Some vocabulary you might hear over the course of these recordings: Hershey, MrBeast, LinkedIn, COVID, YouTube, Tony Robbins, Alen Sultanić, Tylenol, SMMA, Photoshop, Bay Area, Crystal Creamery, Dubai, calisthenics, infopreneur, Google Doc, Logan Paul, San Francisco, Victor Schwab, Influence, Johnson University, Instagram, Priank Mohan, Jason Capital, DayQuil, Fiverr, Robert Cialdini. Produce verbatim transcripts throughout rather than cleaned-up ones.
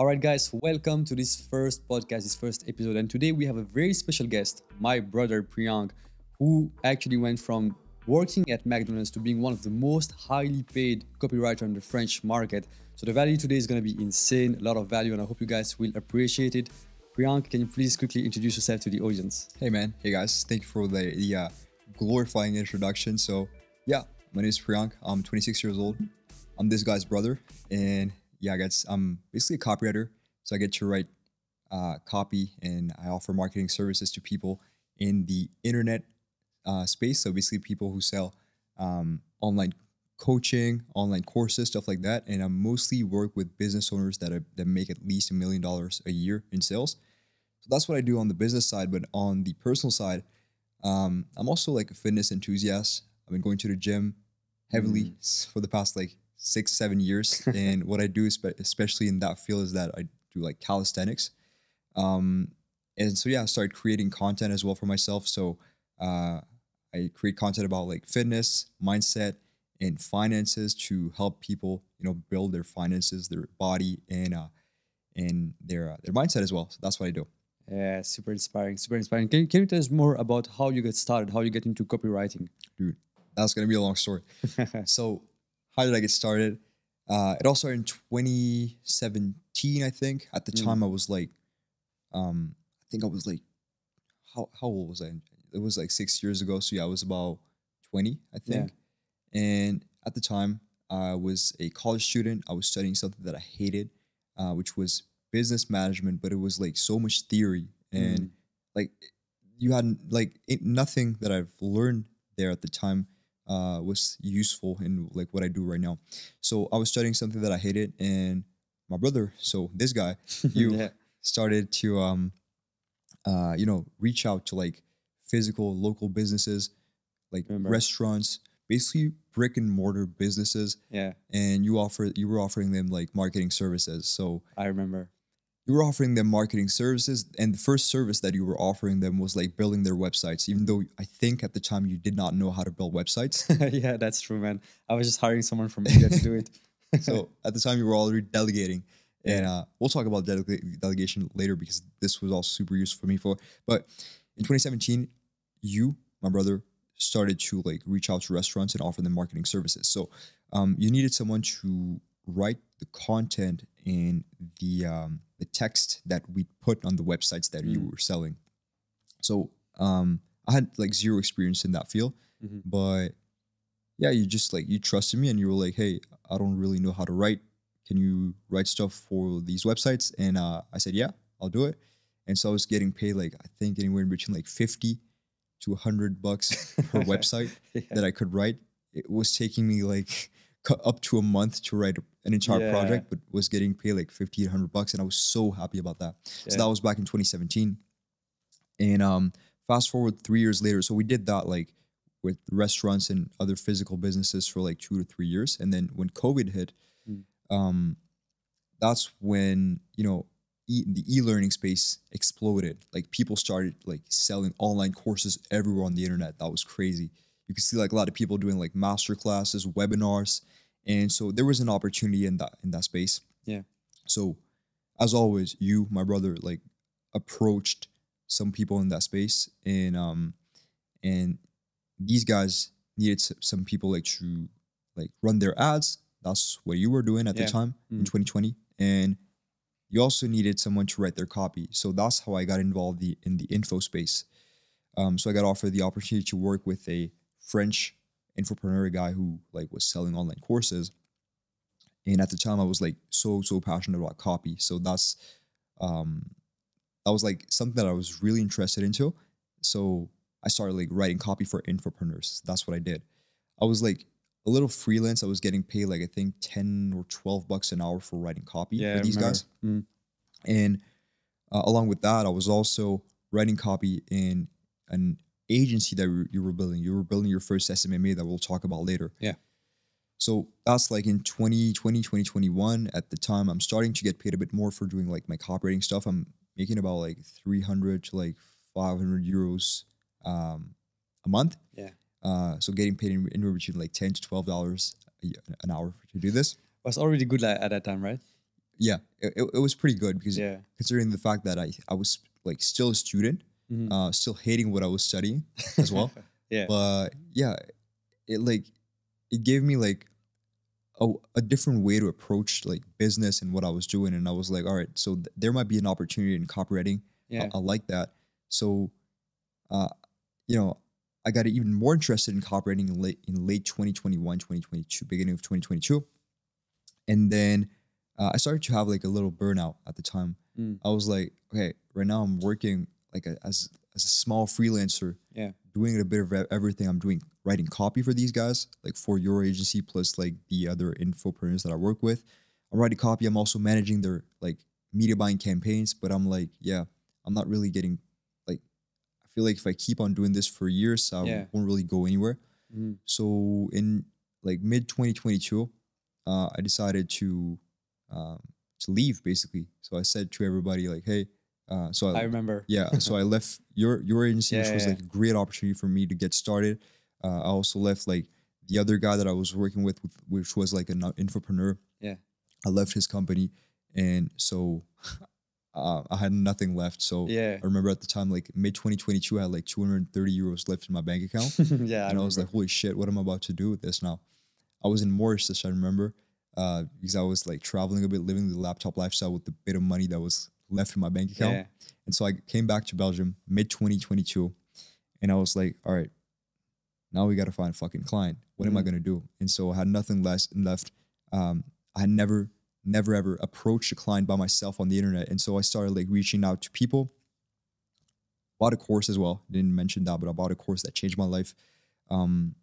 All right, guys, welcome to this first podcast, this first episode. And today we have a very special guest, my brother Priank, who actually went from working at McDonald's to being one of the most highly paid copywriter on the French market. So the value today is going to be insane, a lot of value, and I hope you guys will appreciate it. Priank, can you please quickly introduce yourself to the audience? Hey, man. Hey, guys. Thank you for the, the uh, glorifying introduction. So, yeah, my name is Priank. I'm twenty-six years old. I'm this guy's brother. And, yeah, guys, I'm basically a copywriter. So I get to write uh, copy, and I offer marketing services to people in the internet uh, space. So basically people who sell um, online coaching, online courses, stuff like that. And I mostly work with business owners that are, that make at least a million dollars a year in sales. So that's what I do on the business side. But on the personal side, um, I'm also like a fitness enthusiast. I've been going to the gym heavily mm. for the past like six, seven years. And what I do, especially in that field, is that I do like calisthenics. Um, and so, yeah, I started creating content as well for myself. So uh, I create content about like fitness, mindset, and finances to help people, you know, build their finances, their body, and uh, and their uh, their mindset as well. So that's what I do. Yeah, super inspiring, super inspiring. Can, can you tell us more about how you got started, how you get into copywriting? Dude, that's gonna be a long story. So, how did I get started? Uh, it all started in twenty seventeen, I think. At the mm. time, I was like, um, I think I was like, how how old was I? It was like six years ago. So yeah, I was about twenty, I think. Yeah. And at the time, I was a college student. I was studying something that I hated, uh, which was business management, but it was like so much theory. And mm. like you hadn't, like it, nothing that I've learned there at the time uh, was useful in like what I do right now. So I was studying something that I hated, and my brother, so this guy, you yeah. started to, um, uh, you know, reach out to like physical local businesses, like Remember. restaurants, basically brick and mortar businesses. Yeah. And you offer, you were offering them like marketing services. So I remember you were offering them marketing services, and the first service that you were offering them was like building their websites, even though I think at the time you did not know how to build websites. Yeah, that's true, man. I was just hiring someone from India to do it. So at the time you were already delegating, yeah. and uh, we'll talk about delega- delegation later because this was all super useful for me for, but in twenty seventeen, you, my brother, started to like reach out to restaurants and offer them marketing services. So um, you needed someone to write the content and the um, the text that we put on the websites that mm. you were selling. So um, I had like zero experience in that field, mm-hmm. but yeah, you just like, you trusted me and you were like, hey, I don't really know how to write. Can you write stuff for these websites? And uh, I said, yeah, I'll do it. And so I was getting paid like, I think anywhere in between like fifty to one hundred bucks per website yeah. that I could write. It was taking me like up to a month to write an entire yeah. project, but was getting paid like fifty, one hundred bucks. And I was so happy about that. Yeah. So that was back in twenty seventeen. And um, fast forward three years later. So we did that like with restaurants and other physical businesses for like two to three years. And then when COVID hit, mm. um, that's when, you know, E- the e-learning space exploded. Like people started like selling online courses everywhere on the internet. That was crazy. You could see like a lot of people doing like master classes, webinars. And so there was an opportunity in that, in that space. Yeah. So as always, you, my brother, like approached some people in that space, and, um, and these guys needed some people like to like run their ads. That's what you were doing at yeah. the time mm-hmm. in twenty twenty. And you also needed someone to write their copy. So that's how I got involved the, in the info space. Um, so I got offered the opportunity to work with a French infopreneur guy who like was selling online courses. And at the time I was like so, so passionate about copy. So that's, um, that was like something that I was really interested into. So I started like writing copy for infopreneurs. That's what I did. I was like a little freelance. I was getting paid like I think ten or twelve bucks an hour for writing copy yeah, for these guys. Mm. And uh, along with that, I was also writing copy in an agency that you were building. You were building your first S M M A that we'll talk about later. Yeah. So that's like in twenty twenty, twenty twenty-one. At the time, I'm starting to get paid a bit more for doing like my copywriting stuff. I'm making about like three hundred to like five hundred euros um, a month. Yeah. Uh, so getting paid in, in between like ten to twelve dollars an hour to do this was already good at that time, right? yeah, it, it was pretty good because yeah. considering the fact that I, I was like still a student, mm-hmm. uh, still hating what I was studying as well. yeah. But yeah, it like, it gave me like a, a different way to approach like business and what I was doing. And I was like, all right, so th- there might be an opportunity in copywriting. Yeah. I, I like that. So, uh, you know, I got even more interested in copywriting in late, in late twenty twenty-one, twenty twenty-two, beginning of twenty twenty-two. And then uh, I started to have like a little burnout at the time. Mm. I was like, okay, right now I'm working like a, as, as a small freelancer, yeah. doing a bit of everything. I'm doing writing copy for these guys, like for your agency, plus like the other infopreneurs that I work with. I'm writing copy. I'm also managing their like media buying campaigns, but I'm like, yeah, I'm not really getting, like, I feel like if I keep on doing this for years, I yeah. won't really go anywhere. Mm-hmm. So in like mid twenty twenty-two, uh, I decided to, um, to leave basically. So I said to everybody like, hey, uh, so I, I remember, yeah. So I left your, your agency, yeah, which was yeah. like a great opportunity for me to get started. Uh, I also left like the other guy that I was working with, which was like an infopreneur. Yeah. I left his company. And so uh, I had nothing left. So yeah. I remember at the time, like mid twenty twenty-two, I had like two hundred thirty euros left in my bank account. yeah. And I, I was like, holy shit, what am I about to do with this now? I was in Mauritius, I remember, uh, because I was like traveling a bit, living the laptop lifestyle with the bit of money that was left in my bank account. Yeah. And so I came back to Belgium mid twenty twenty-two and I was like, all right, now we got to find a fucking client. What mm-hmm. am I going to do? And so I had nothing less left. Um, I had never, never, ever approached a client by myself on the internet. And so I started like reaching out to people. Bought a course as well. Didn't mention that, but I bought a course that changed my life. Um,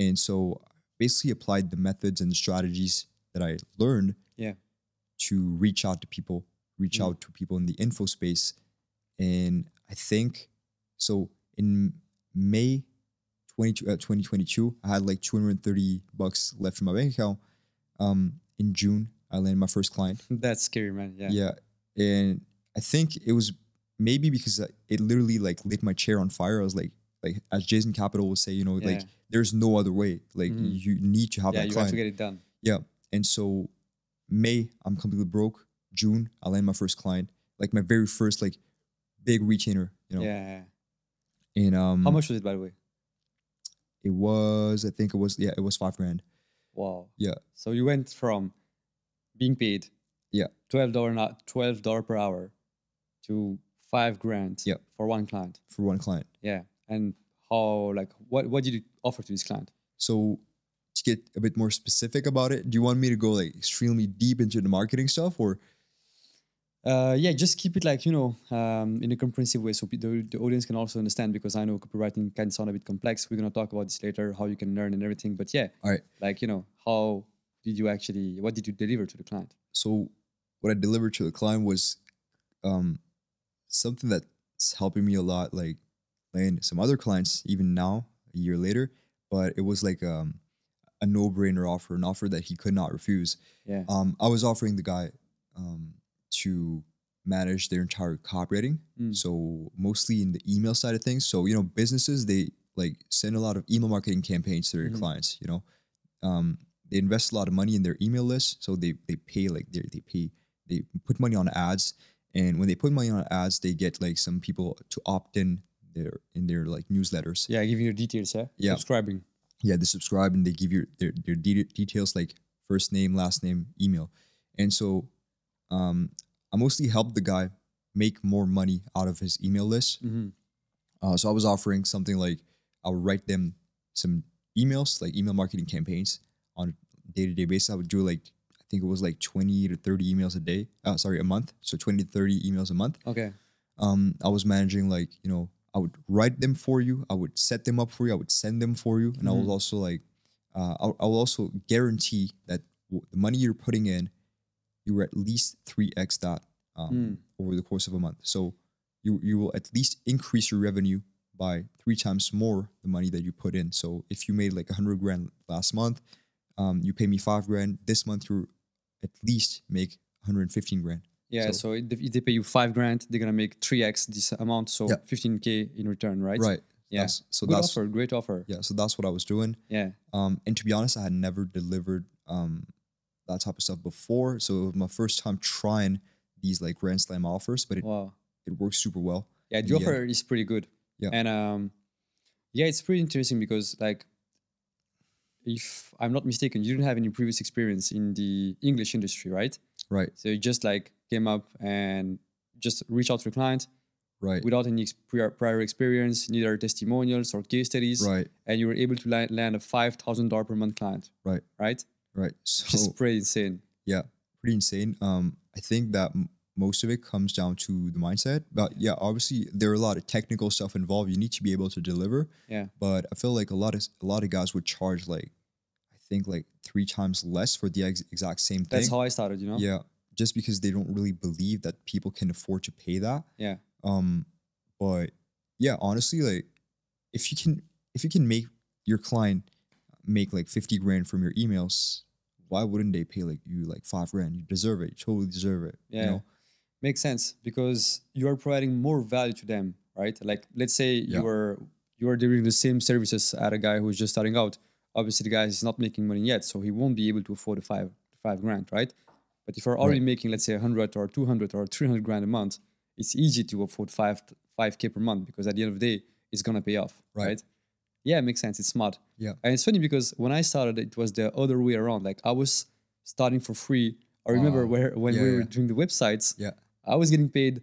and so basically applied the methods and the strategies that I learned yeah. to reach out to people, reach mm-hmm. out to people in the info space. And I think, so in May twenty twenty-two, I had like two hundred thirty bucks left in my bank account. Um, in June, I landed my first client. That's scary, man. Yeah. Yeah. And I think it was maybe because it literally like lit my chair on fire. I was like, like as Jason Capital would say, you know, yeah. like there's no other way. Like mm-hmm. you need to have yeah, that you client. You have to get it done. Yeah. And so May, I'm completely broke. June, I landed my first client. Like my very first like big retainer, you know. Yeah. And um, how much was it, by the way? It was, I think it was, yeah, it was five grand. Wow. Yeah. So you went from being paid yeah. twelve dollars per hour to five grand yeah. for one client. For one client. Yeah. And how, like, what, what did you offer to this client? So to get a bit more specific about it, do you want me to go like extremely deep into the marketing stuff or? Uh, yeah, just keep it like, you know, um, in a comprehensive way so pe- the, the audience can also understand, because I know copywriting can sound a bit complex. We're going to talk about this later, how you can learn and everything. But yeah, all right. Like, you know, how did you actually, what did you deliver to the client? So what I delivered to the client was um, something that's helping me a lot, like land some other clients even now, a year later. But it was like um, a no-brainer offer, an offer that he could not refuse. Yeah. Um, I was offering the guy... Um, to manage their entire copywriting. Mm. So mostly in the email side of things. So, you know, businesses, they like send a lot of email marketing campaigns to their mm-hmm. clients, you know, um, they invest a lot of money in their email list. So they, they pay like they they pay, they put money on ads. And when they put money on ads, they get like some people to opt in their, in their like newsletters. Yeah. Give you your details. Yeah. yeah. Subscribing. Yeah. They subscribe and they give you their, their de- details, like first name, last name, email. And so, um, I mostly helped the guy make more money out of his email list. Mm-hmm. Uh, so I was offering something like I would write them some emails, like email marketing campaigns on a day-to-day basis. I would do like, I think it was like twenty to thirty emails a day, uh, sorry, a month. So twenty to thirty emails a month. Okay. Um, I was managing like, you know, I would write them for you. I would set them up for you. I would send them for you. And mm-hmm. I was also like, uh, I, I will also guarantee that w- the money you're putting in, you were at least three x that um, mm. over the course of a month. So you you will at least increase your revenue by three times more the money that you put in. So if you made like one hundred grand last month, um, you pay me five grand. This month, you at least make one hundred fifteen grand. Yeah, so, so if they pay you five grand, they're going to make three x this amount. So yeah. fifteen K in return, right? Right. Yeah. That's, so Good that's, offer, great offer. Yeah, so that's what I was doing. Yeah. Um, and to be honest, I had never delivered... Um, that type of stuff before. So it was my first time trying these like Grand Slam offers, but it, wow. it works super well. Yeah, the offer yeah. is pretty good. Yeah. And um, yeah, it's pretty interesting because like, if I'm not mistaken, you didn't have any previous experience in the English industry, right? Right. So you just like came up and just reached out to a client. Right. Without any prior, prior experience, neither testimonials or case studies. Right. And you were able to land, land a five thousand dollars per month client. Right. Right? Right. So, which is pretty insane. Yeah, pretty insane. Um, I think that m most of it comes down to the mindset. But yeah. yeah, obviously there are a lot of technical stuff involved. You need to be able to deliver. Yeah. But I feel like a lot of a lot of guys would charge like, I think like three times less for the ex exact same thing. That's how I started, you know? Yeah. Just because they don't really believe that people can afford to pay that. Yeah. Um, but yeah, honestly, like if you can, if you can make your client make like fifty grand from your emails, why wouldn't they pay like you like five grand? You deserve it. You totally deserve it. Yeah. You know? Makes sense because you are providing more value to them, right? Like let's say yeah. you are, you are delivering the same services at a guy who's just starting out. Obviously the guy is not making money yet, so he won't be able to afford the five, five grand, right? But if you're already right. making, let's say a hundred or two hundred or three hundred grand a month, it's easy to afford five, five K per month because at the end of the day, it's going to pay off, right. right? Yeah, it makes sense. It's smart. Yeah. And it's funny because when I started, it was the other way around. Like I was starting for free. I remember uh, where when yeah, we yeah. were doing the websites, yeah. I was getting paid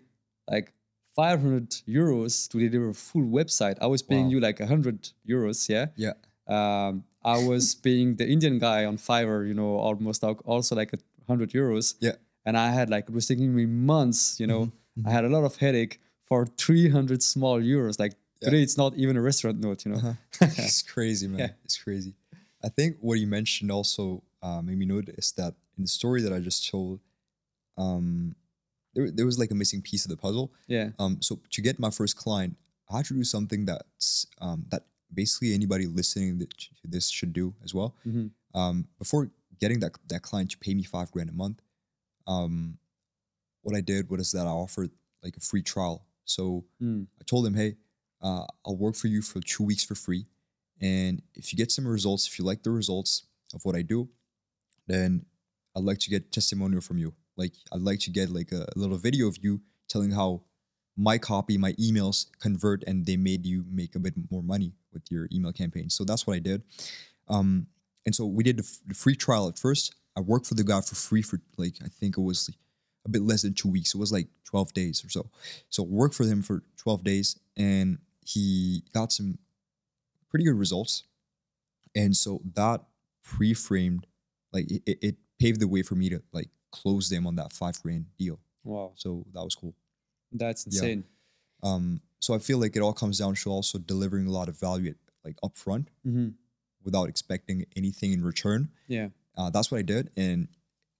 like five hundred euros to deliver a full website. I was paying wow. you like one hundred euros, yeah? Yeah. Um, I was paying the Indian guy on Fiverr, you know, almost also like one hundred euros. Yeah. And I had like, it was taking me months, you know, mm-hmm. I had a lot of headache for three hundred small euros. Like yeah. today, it's not even a restaurant note, you know? Uh-huh. It's crazy, man. Yeah. It's crazy. I think what you mentioned also uh, made me notice that in the story that I just told, um, there, there was like a missing piece of the puzzle. Yeah. Um. So to get my first client, I had to do something that's, um, that basically anybody listening to this should do as well. Mm-hmm. Um. Before getting that, that client to pay me five grand a month, um, what I did was that I offered like a free trial. So mm. I told him, hey, uh, I'll work for you for two weeks for free. And if you get some results, if you like the results of what I do, then I'd like to get a testimonial from you. Like I'd like to get like a, a little video of you telling how my copy, my emails convert and they made you make a bit more money with your email campaign. So that's what I did. Um, and so we did the, f the free trial at first. I worked for the guy for free for like, I think it was like, a bit less than two weeks. It was like twelve days or so. So worked for him for twelve days and he got some pretty good results. And so that pre-framed, like it, it paved the way for me to like close them on that five grand deal. Wow. So that was cool. That's insane. Yeah. Um, so I feel like it all comes down to also delivering a lot of value at, like upfront mm-hmm. without expecting anything in return. Yeah. Uh, that's what I did. And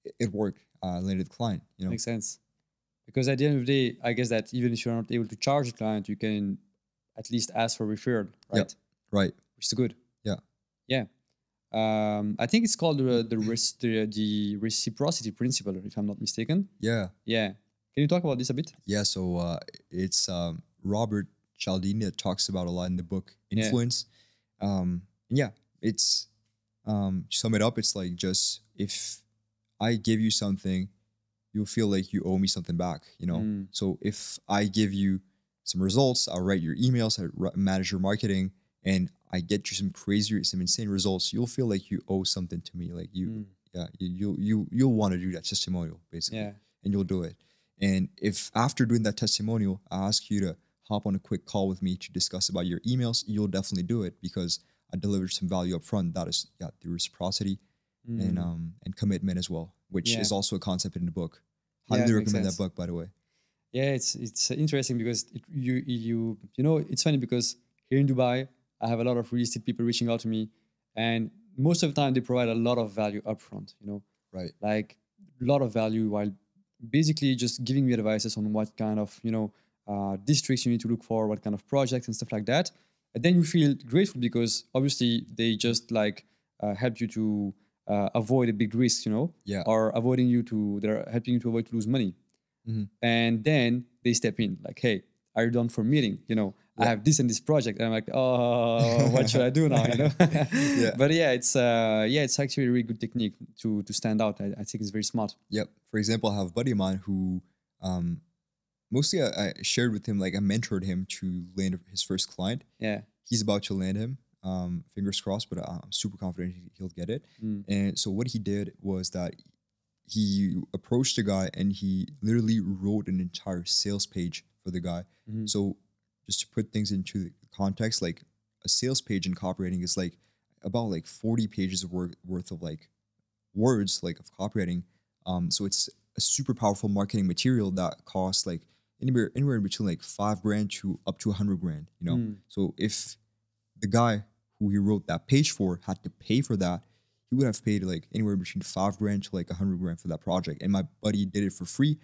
it, it worked. Uh, later the client, you know. Makes sense. Because at the end of the day, I guess that even if you're not able to charge the client, you can at least ask for referral, right? Yeah, right. Which is good. Yeah. Yeah. Um, I think it's called uh, the, the, the reciprocity principle, if I'm not mistaken. Yeah. Yeah. Can you talk about this a bit? Yeah. So uh, it's um, Robert Cialdini that talks about a lot in the book, Influence. Yeah. Um, yeah. It's, um, to sum it up, it's like just if... I give you something, you'll feel like you owe me something back, you know? Mm. So if I give you some results, I'll write your emails, I manage your marketing, and I get you some crazy, some insane results, you'll feel like you owe something to me. Like you, mm. yeah, you, you, you, you'll want to do that testimonial basically, yeah. and you'll do it. And if after doing that testimonial, I ask you to hop on a quick call with me to discuss about your emails, you'll definitely do it because I delivered some value up front. That is yeah, the reciprocity. Mm. And um and commitment as well, which yeah. is also a concept in the book. Highly yeah, recommend that book, by the way. Yeah, it's it's interesting because it, you you you know it's funny because here in Dubai I have a lot of real estate people reaching out to me, and most of the time they provide a lot of value upfront. You know, right? Like a lot of value while basically just giving me advices on what kind of you know uh, districts you need to look for, what kind of projects and stuff like that. And then you feel grateful because obviously they just like uh, help you to. Uh, avoid a big risk, you know, yeah. or avoiding you to, they're helping you to avoid to lose money. Mm-hmm. And then they step in like, hey, are you done for meeting? You know, yeah. I have this and this project, and I'm like, oh, what should I do now? You know. Yeah. But yeah, it's uh, yeah, it's actually a really good technique to to stand out. I, I think it's very smart. Yep. For example, I have a buddy of mine who, um, mostly I, I shared with him, like I mentored him to land his first client. Yeah. He's about to land him. Um, fingers crossed, but I'm super confident he'll get it. Mm. And so what he did was that he approached the guy and he literally wrote an entire sales page for the guy. Mm-hmm. So just to put things into the context, like a sales page in copywriting is like about like forty pages of work, worth of like words like of copywriting. Um, so it's a super powerful marketing material that costs like anywhere anywhere in between like five grand to up to a hundred grand. You know, mm. So if the guy who he wrote that page for had to pay for that, he would have paid like anywhere between five grand to like a hundred grand for that project. And my buddy did it for free.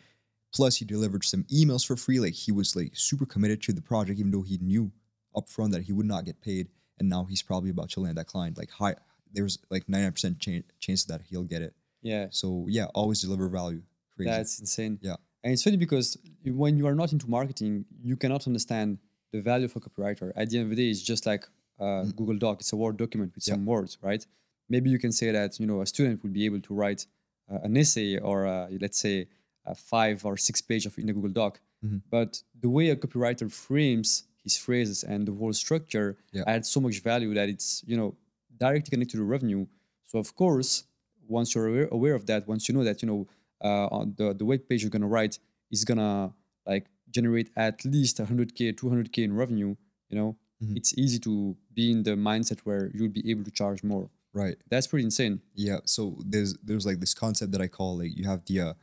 Plus he delivered some emails for free. Like he was like super committed to the project, even though he knew upfront that he would not get paid. And now he's probably about to land that client. Like high, there's like ninety percent chance, chance that he'll get it. Yeah. So yeah, always deliver value. Crazy. That's insane. Yeah. And it's funny because when you are not into marketing, you cannot understand the value of a copywriter. At the end of the day, it's just like uh, mm-hmm. Google Doc. It's a Word document with yeah. some words, right? Maybe you can say that, you know, a student would be able to write uh, an essay or uh, let's say a five or six page of in a Google Doc. Mm-hmm. But the way a copywriter frames his phrases and the whole structure yeah. adds so much value that it's, you know, directly connected to revenue. So of course, once you're aware, aware of that, once you know that, you know, uh, on the, the web page you're going to write is going to like generate at least one hundred K, two hundred K in revenue, you know, mm-hmm. it's easy to be in the mindset where you'll be able to charge more. Right. That's pretty insane. Yeah. So there's there's like this concept that I call like you have the uh,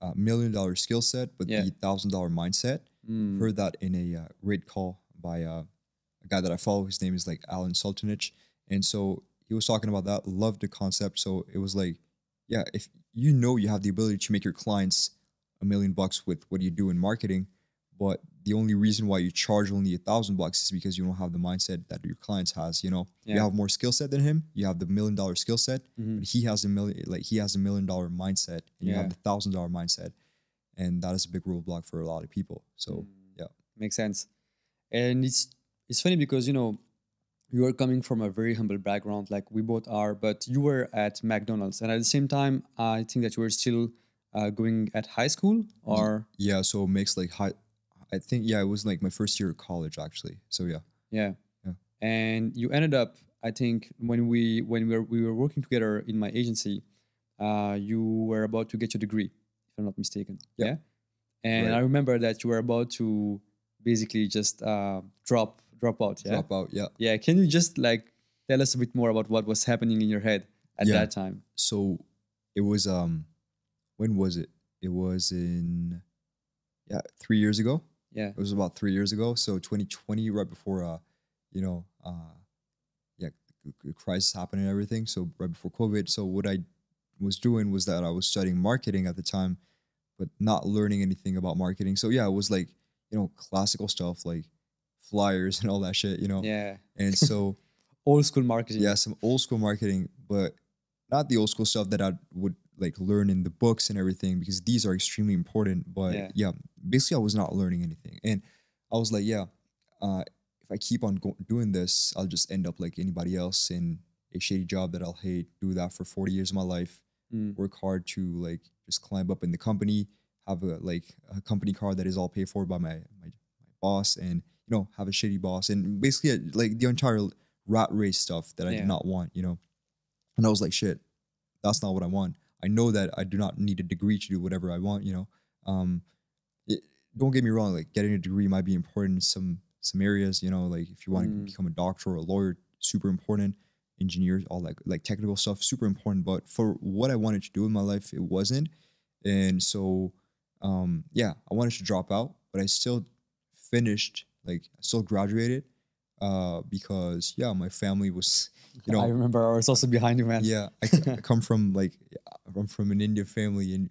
uh, million dollar skill set, but yeah. the thousand dollar mindset. Mm. Heard that in a uh, great call by uh, a guy that I follow. His name is like Alen Sultanić. And so he was talking about that. Loved the concept. So it was like, yeah, if you know you have the ability to make your clients a million bucks with what you do in marketing, but the only reason why you charge only a thousand bucks is because you don't have the mindset that your clients has. You know, yeah. you have more skill set than him. You have the million dollar skill set, mm-hmm. but he has a million, like he has a million dollar mindset, and yeah. you have the thousand dollar mindset, and that is a big roadblock for a lot of people. So mm. yeah, makes sense. And it's it's funny because you know you are coming from a very humble background, like we both are, but you were at McDonald's, and at the same time, I think that you were still uh, going at high school, or yeah, so it makes like high. I think, yeah, it was like my first year of college, actually. So, yeah. Yeah. yeah. And you ended up, I think, when we when we were, we were working together in my agency, uh, you were about to get your degree, if I'm not mistaken. Yeah. yeah? And right. I remember that you were about to basically just uh, drop drop out. Yeah? Drop out, yeah. Yeah. Can you just like tell us a bit more about what was happening in your head at yeah. that time? So, it was, um, when was it? It was in, yeah, three years ago. Yeah, it was about three years ago. So twenty twenty, right before, uh, you know, uh, yeah, the crisis happened and everything. So right before COVID. So what I was doing was that I was studying marketing at the time, but not learning anything about marketing. So yeah, it was like, you know, classical stuff like flyers and all that shit, you know? Yeah. And so old school marketing. Yeah, some old school marketing, but not the old school stuff that I would like learn in the books and everything, because these are extremely important. But yeah, yeah basically I was not learning anything. And I was like, yeah, uh, if I keep on go doing this, I'll just end up like anybody else in a shady job that I'll hate, do that for forty years of my life, mm. work hard to like just climb up in the company, have a like a company car that is all paid for by my, my, my boss, and, you know, have a shitty boss. And basically like the entire rat race stuff that I yeah. did not want, you know? And I was like, shit, that's not what I want. I know that I do not need a degree to do whatever I want, you know. Um, it, don't get me wrong, like getting a degree might be important in some some areas, you know, like if you want mm. to become a doctor or a lawyer, super important, engineers, all that, like technical stuff, super important. But for what I wanted to do in my life, it wasn't. And so, um, yeah, I wanted to drop out, but I still finished, like I still graduated uh, because, yeah, my family was... You know, I remember I was also behind you, man. Yeah, I, I come from like I'm from an Indian family, and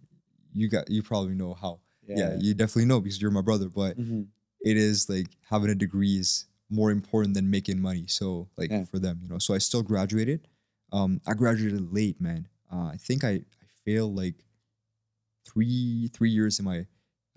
you got you probably know how. Yeah, yeah you definitely know because you're my brother. But mm-hmm. it is like having a degree is more important than making money. So like yeah. for them, you know. So I still graduated. Um, I graduated late, man. Uh, I think I I failed like three three years in my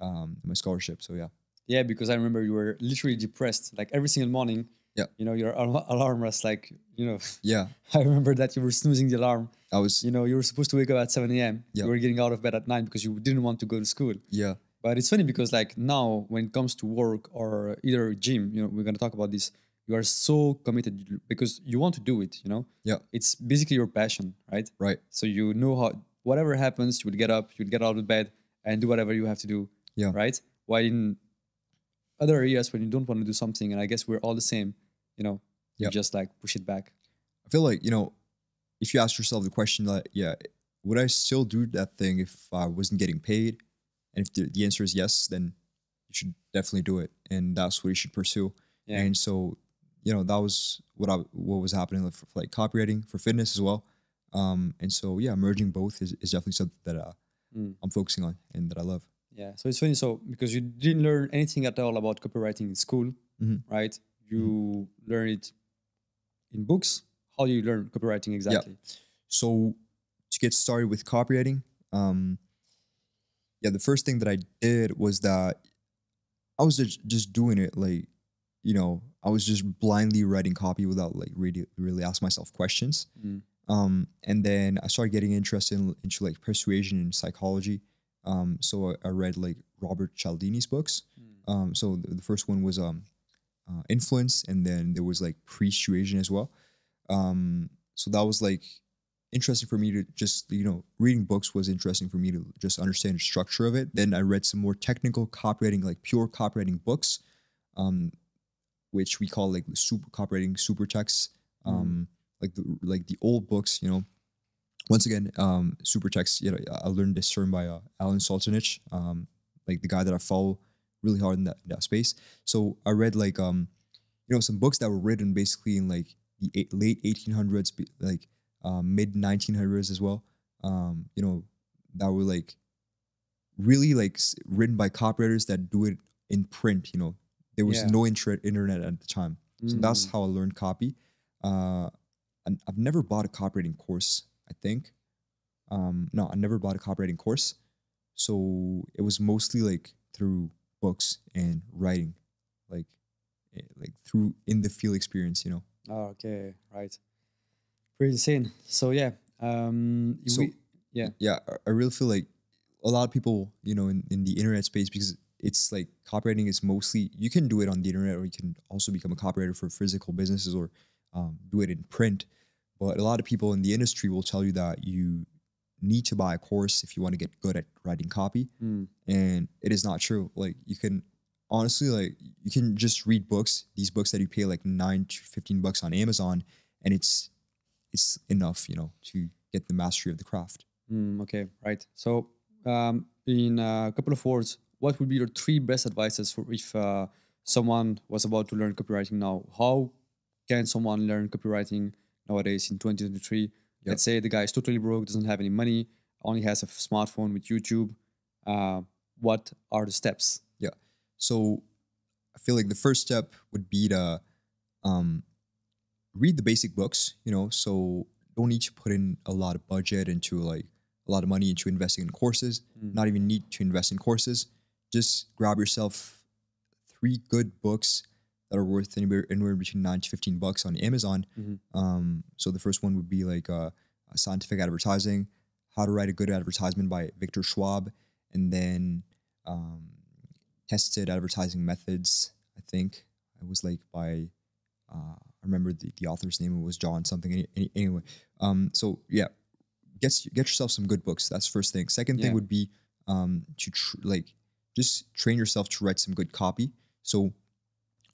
um in my scholarship. So yeah. Yeah, because I remember you were literally depressed, like every single morning. Yeah. You know, your al alarm was like, you know. Yeah. I remember that you were snoozing the alarm. I was. You know, you were supposed to wake up at seven A M Yeah. You were getting out of bed at nine because you didn't want to go to school. Yeah. But it's funny because like now when it comes to work or either gym, you know, we're going to talk about this. You are so committed because you want to do it, you know? Yeah. It's basically your passion, right? Right. So you know how, whatever happens, you would get up, you would get out of bed and do whatever you have to do. Yeah. Right? While in other areas when you don't want to do something, and I guess we're all the same, you know, yeah. you just like push it back. I feel like, you know, if you ask yourself the question, like, yeah, would I still do that thing if I wasn't getting paid? And if the, the answer is yes, then you should definitely do it. And that's what you should pursue. Yeah. And so, you know, that was what I, what was happening for, for like copywriting, for fitness as well. Um, and so, yeah, merging both is, is definitely something that uh, mm. I'm focusing on and that I love. Yeah. So it's funny. So because you didn't learn anything at all about copywriting in school, mm-hmm. right? You mm-hmm. learn it in books. How do you learn copywriting exactly? Yeah. So to get started with copywriting, um, yeah, the first thing that I did was that I was just, just doing it like, you know, I was just blindly writing copy without like really, really asking myself questions. Mm. Um, and then I started getting interested in, into like persuasion and psychology. Um, so I, I read like Robert Cialdini's books. Mm. Um, so the, the first one was um, uh, Influence, and then there was like Persuasion as well. Um, so that was like interesting for me to just, you know, reading books was interesting for me to just understand the structure of it. Then I read some more technical copywriting, like pure copywriting books. Um, which we call like super copywriting, super texts, um, mm. like the, like the old books, you know. Once again, um, super texts, you know, I learned this term by uh, Alen Sultanić, um, like the guy that I follow really hard in that, that space. So I read like, um, you know, some books that were written basically in like the eight, late eighteen hundreds, like uh, mid nineteen hundreds as well. Um, you know, that were like really like written by copywriters that do it in print, you know. There was yeah. no internet at the time. So mm. that's how I learned copy. Uh, and I've never bought a copywriting course, I think. Um, no, I never bought a copywriting course. So it was mostly like through books and writing, like like through in the field experience, you know. Oh, okay, right. Pretty insane. So yeah. Um, so, we, yeah. Yeah, I really feel like a lot of people, you know, in, in the internet space, because it's like copywriting is mostly, you can do it on the internet or you can also become a copywriter for physical businesses or um, do it in print. But a lot of people in the industry will tell you that you need to buy a course if you want to get good at writing copy. Mm. And it is not true. Like you can honestly, like you can just read books, these books that you pay like nine to fifteen bucks on Amazon, and it's, it's enough, you know, to get the mastery of the craft. Mm, okay. Right. So um, in a couple of words, what would be your three best advices for if uh, someone was about to learn copywriting now? How can someone learn copywriting nowadays in twenty twenty-three? Yep. Let's say the guy is totally broke, doesn't have any money, only has a smartphone with YouTube. Uh, what are the steps? Yeah. So I feel like the first step would be to um, read the basic books, you know, so don't need to put in a lot of budget into like a lot of money into investing in courses, mm. not even need to invest in courses. Just grab yourself three good books that are worth anywhere, anywhere between nine to fifteen bucks on Amazon. Mm-hmm. um, so the first one would be like uh, Scientific Advertising, How to Write a Good Advertisement by Victor Schwab, and then um, Tested Advertising Methods, I think. It was like by, uh, I remember the, the author's name, it was John something. Any, any, anyway, um, so yeah, get, get yourself some good books. That's first thing. Second yeah. thing would be um, to tr like, just train yourself to write some good copy. So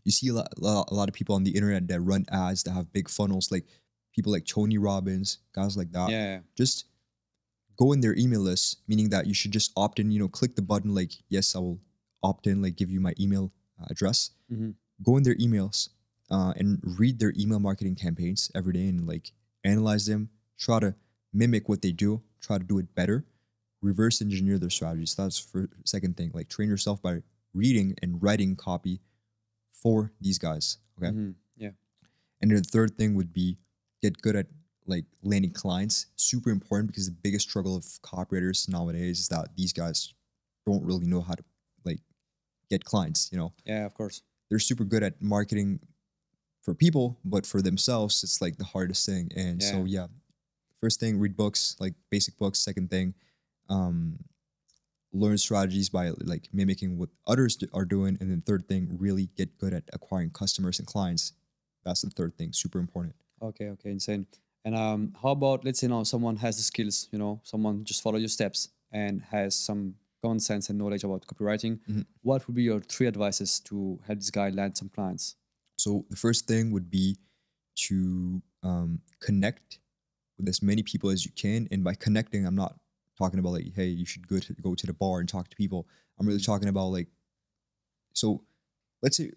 you see a lot, a lot of people on the internet that run ads that have big funnels, like people like Tony Robbins, guys like that. Yeah. Just go in their email list, meaning that you should just opt in, you know, click the button like, yes, I will opt in, like give you my email address. Mm-hmm. Go in their emails uh, and read their email marketing campaigns every day and like analyze them, try to mimic what they do, try to do it better. Reverse engineer their strategies. That's for second thing. Like train yourself by reading and writing copy for these guys. Okay. Mm-hmm. Yeah. And the third thing would be get good at like landing clients. Super important because the biggest struggle of copywriters nowadays is that these guys don't really know how to like get clients, you know? Yeah, of course. They're super good at marketing for people, but for themselves, it's like the hardest thing. And yeah. so, yeah, first thing, read books, like basic books. Second thing, um, learn strategies by like mimicking what others do, are doing. And then third thing, really get good at acquiring customers and clients. That's the third thing, super important. Okay, okay, insane. And um, how about, let's say now someone has the skills, you know, someone just follow your steps and has some common sense and knowledge about copywriting. Mm-hmm. What would be your three advices to help this guy land some clients? So the first thing would be to um, connect with as many people as you can. And by connecting, I'm not talking about like, hey, you should go to, go to the bar and talk to people. I'm really talking about like, so let's say,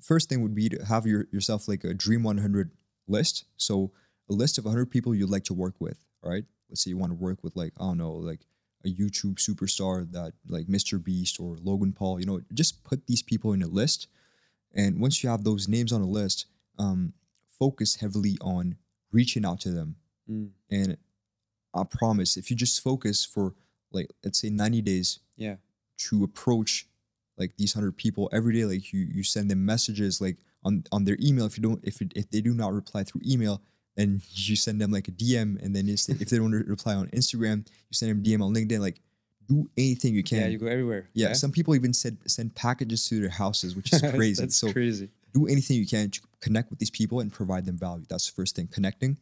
first thing would be to have your, yourself like a Dream one hundred list. So a list of one hundred people you'd like to work with, right? Let's say you want to work with like, I don't know, like a YouTube superstar that like MrBeast or Logan Paul, you know, just put these people in a list. And once you have those names on a list, um, focus heavily on reaching out to them. Mm. And I promise if you just focus for like, let's say ninety days yeah. to approach like these one hundred people every day, like you, you send them messages like on, on their email. If you don't, if, it, if they do not reply through email, then you send them like a D M. And then if they don't reply on Instagram, you send them D M on LinkedIn, like do anything you can. Yeah, you go everywhere. Yeah. yeah? Some people even said, send packages to their houses, which is crazy. That's so crazy. Do anything you can to connect with these people and provide them value. That's the first thing, connecting.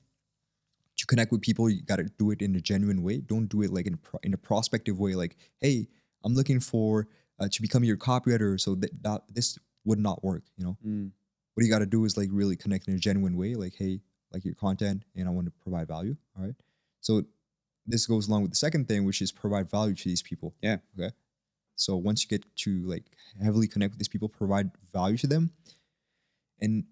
To connect with people, you got to do it in a genuine way. Don't do it like in a, pro in a prospective way. Like, hey, I'm looking for uh, to become your copywriter. So that, that this would not work, you know? Mm. What you got to do is like really connect in a genuine way. Like, hey, like your content, and I want to provide value. All right. So this goes along with the second thing, which is provide value to these people. Yeah. Okay. So once you get to like heavily connect with these people, provide value to them. And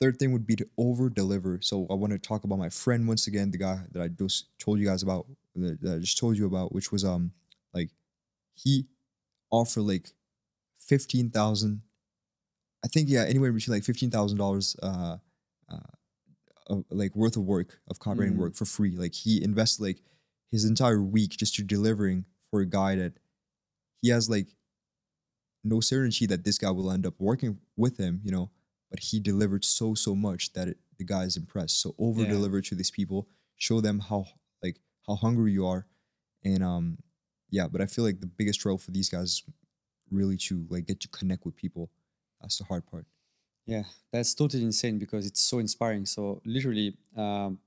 third thing would be to over deliver. So I want to talk about my friend once again, the guy that I just told you guys about, that I just told you about, which was um like he offered like fifteen thousand, I think yeah, anywhere between like fifteen thousand dollars uh uh of, like worth of work of copywriting mm. work for free. Like he invested like his entire week just to delivering for a guy that he has like no certainty that this guy will end up working with him, you know, but he delivered so, so much that it, the guy is impressed. So over deliver yeah. to these people, show them how, like how hungry you are. And, um, yeah, but I feel like the biggest struggle for these guys is really to like get to connect with people. That's the hard part. Yeah, that's totally insane because it's so inspiring. So literally, um,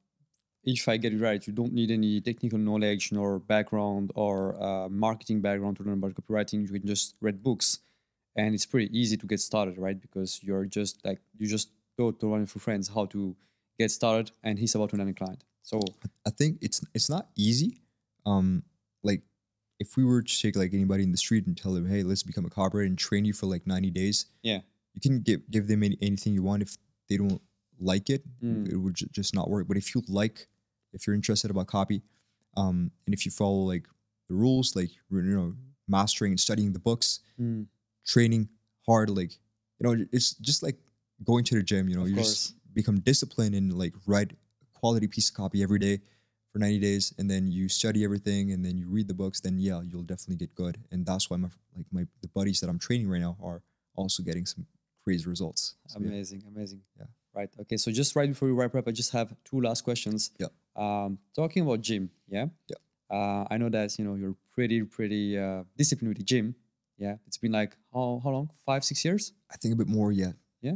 if I get it right, you don't need any technical knowledge nor background or uh, marketing background to learn about copywriting. You can just read books and it's pretty easy to get started, right? Because you're just like, you just go to one of your friends how to get started and he's about to land a client. So I think it's it's not easy. Um, like if we were to take like anybody in the street and tell them, hey, let's become a copywriter and train you for like ninety days. Yeah. You can give, give them any, anything you want. If they don't like it, mm. it would ju just not work. But if you like, if you're interested about copy, um, and if you follow like the rules, like, you know, mastering and studying the books, mm. training hard, like, you know, it's just like going to the gym, you know, of you course. Just become disciplined and like write a quality piece of copy every day for ninety days. And then you study everything and then you read the books, then yeah, you'll definitely get good. And that's why my, like my, the buddies that I'm training right now are also getting some crazy results. So, amazing, yeah. amazing. Yeah. Right. Okay. So just right before we wrap up, I just have two last questions. Yeah. Um, talking about gym. Yeah. Yeah. Uh, I know that, you know, you're pretty, pretty uh, disciplined with the gym. Yeah. It's been like, how, how long? Five, six years? I think a bit more. Yeah. Yeah.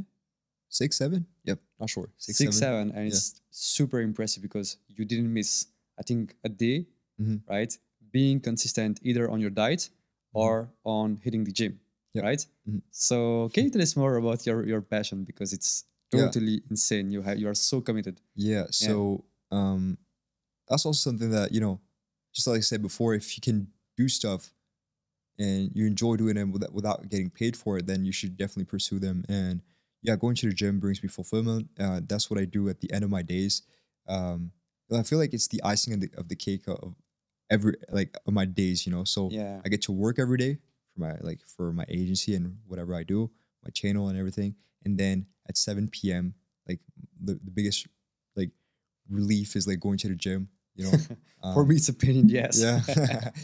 Six, seven. Yep. Not sure. Six, six seven. seven. And yeah. it's super impressive because you didn't miss, I think, a day, mm-hmm. right? Being consistent either on your diet mm-hmm. or on hitting the gym. Yep. Right. Mm-hmm. So can you tell us more about your, your passion? Because it's totally yeah. insane. You have, you are so committed. Yeah. So, yeah. um, that's also something that, you know, just like I said before, if you can do stuff and you enjoy doing it without, without getting paid for it, then you should definitely pursue them. And yeah, going to the gym brings me fulfillment. Uh, that's what I do at the end of my days. Um, I feel like it's the icing of the, of the cake of every, like of my days, you know, so yeah. I get to work every day. For my like for my agency and whatever I do, my channel and everything, and then at seven p m like the, the biggest like relief is like going to the gym, You know, um, for me, it's a pain in the ass. Yeah,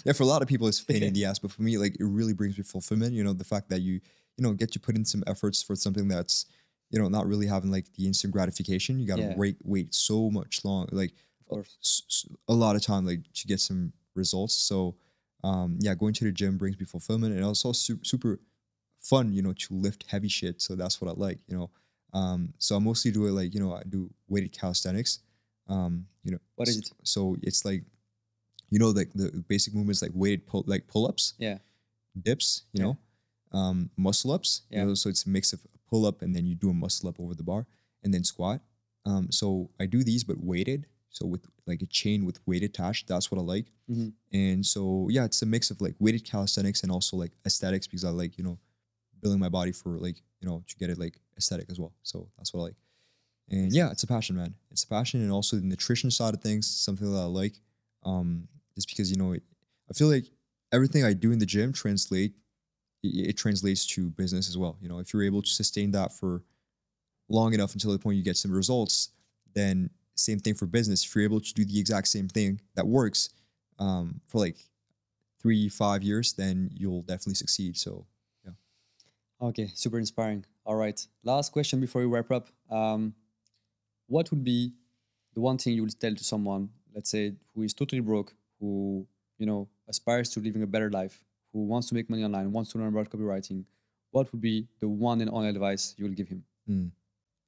yeah. For a lot of people, it's a pain in the ass, but for me, like, it really brings me fulfillment. You know, the fact that you, you know, get to put in some efforts for something that's, you know, not really having like the instant gratification. You gotta yeah. wait, wait so much long, like a lot of time, like to get some results. So, um, yeah, going to the gym brings me fulfillment, and also su super fun, you know, to lift heavy shit. So that's what I like, you know. Um, so I mostly do it like, you know, I do weighted calisthenics. Um, you know, what is it? So it's like, you know, like the basic movements, like weighted pull, like pull-ups, yeah, dips, you yeah. know, um, muscle-ups. Yeah. You know, so it's a mix of pull-up and then you do a muscle-up over the bar, and then squat. Um, so I do these, but weighted. So with like a chain with weight attached, that's what I like. Mm-hmm. And so, yeah, it's a mix of like weighted calisthenics and also like aesthetics, because I like, you know, building my body for like, you know, to get it like aesthetic as well. So that's what I like. And yeah, it's a passion, man. It's a passion. And also the nutrition side of things, something that I like. Um, just because, you know, it, I feel like everything I do in the gym translate, it, it translates to business as well. You know, if you're able to sustain that for long enough until the point you get some results, then same thing for business. If you're able to do the exact same thing that works um, for like three, five years, then you'll definitely succeed. So, yeah. Okay, super inspiring. All right, last question before we wrap up. Um, What would be the one thing you would tell to someone, let's say, who is totally broke, who, you know, aspires to living a better life, who wants to make money online, wants to learn about copywriting? What would be the one and only advice you will give him? Mm.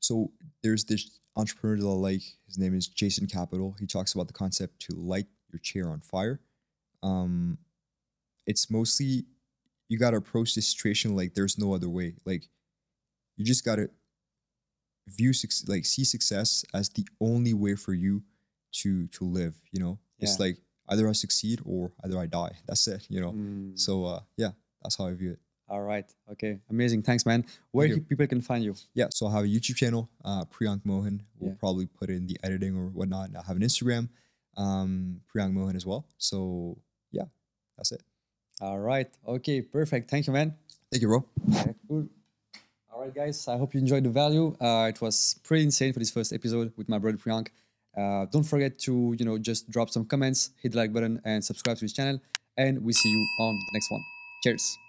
So there's this entrepreneur that I like. His name is Jason Capital. He talks about the concept to light your chair on fire. Um, it's mostly, you got to approach this situation like there's no other way. Like, you just got to view like see success as the only way for you to to live, you know. Yeah. It's like either I succeed or either I die. That's it, you know. Mm. So uh yeah, that's how I view it. All right, okay, amazing. Thanks, man. Where Thank people you. can find you? Yeah, so I have a YouTube channel, uh Priank Mohan. We'll yeah. probably put it in the editing or whatnot. I have an Instagram, um Priank Mohan as well. So yeah, that's it. All right, okay, perfect. Thank you, man. Thank you, bro. Yeah, cool. All right, guys, I hope you enjoyed the value. Uh, it was pretty insane for this first episode with my brother Priank. Uh, don't forget to, you know, just drop some comments, hit the like button and subscribe to his channel. And we see you on the next one. Cheers.